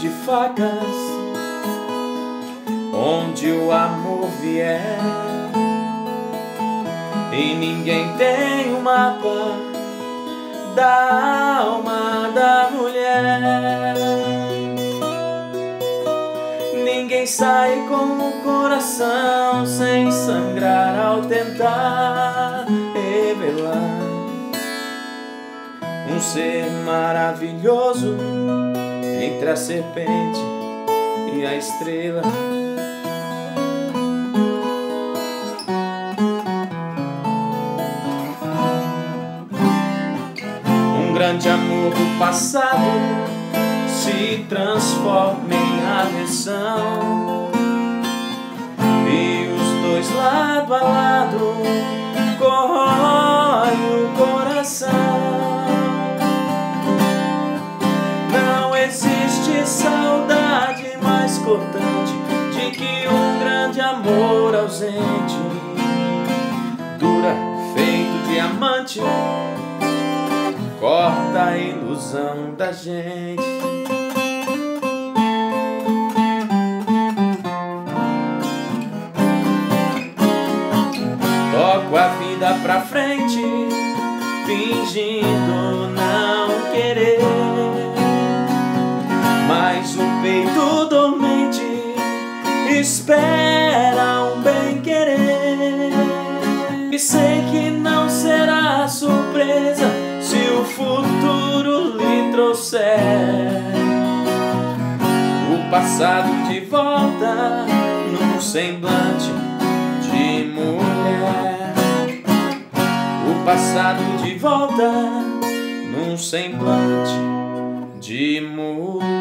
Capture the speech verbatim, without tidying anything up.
de facas, onde o amor vier, e ninguém tem o mapa da alma da mulher. Ninguém sai com o coração sem sangrar ao tentar revelar um ser maravilhoso entre a serpente e a estrela. Um grande amor do passado se transforma em aversão, e os dois lado a lado corroem o coração. Existe saudade mais cortante de que um grande amor ausente dura, feito diamante, corta a ilusão da gente. Toco a vida pra frente, fingindo não querer, mas o peito dormente espera um bem-querer. E sei que não será surpresa se o futuro lhe trouxer o passado de volta num semblante de mulher. O passado de volta num semblante de mulher.